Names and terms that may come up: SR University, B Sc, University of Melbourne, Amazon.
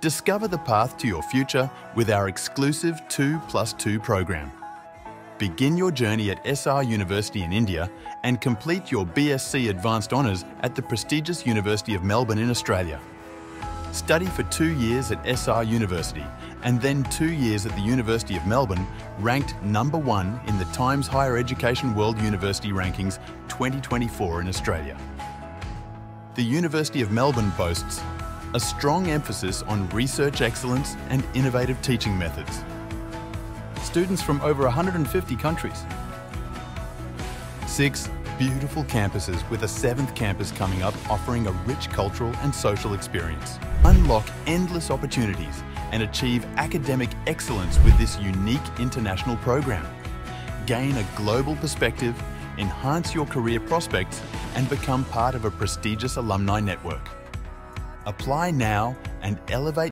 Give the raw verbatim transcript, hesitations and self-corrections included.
Discover the path to your future with our exclusive two plus two program. Begin your journey at S R University in India and complete your B Sc Advanced Honours at the prestigious University of Melbourne in Australia. Study for two years at S R University and then two years at the University of Melbourne, ranked number one in the Times Higher Education World University Rankings twenty twenty-four in Australia. The University of Melbourne boasts a strong emphasis on research excellence and innovative teaching methods. Students from over one hundred fifty countries. Six beautiful campuses, with a seventh campus coming up offering a rich cultural and social experience. Unlock endless opportunities and achieve academic excellence with this unique international program. Gain a global perspective, enhance your career prospects and become part of a prestigious alumni network. Apply now and elevate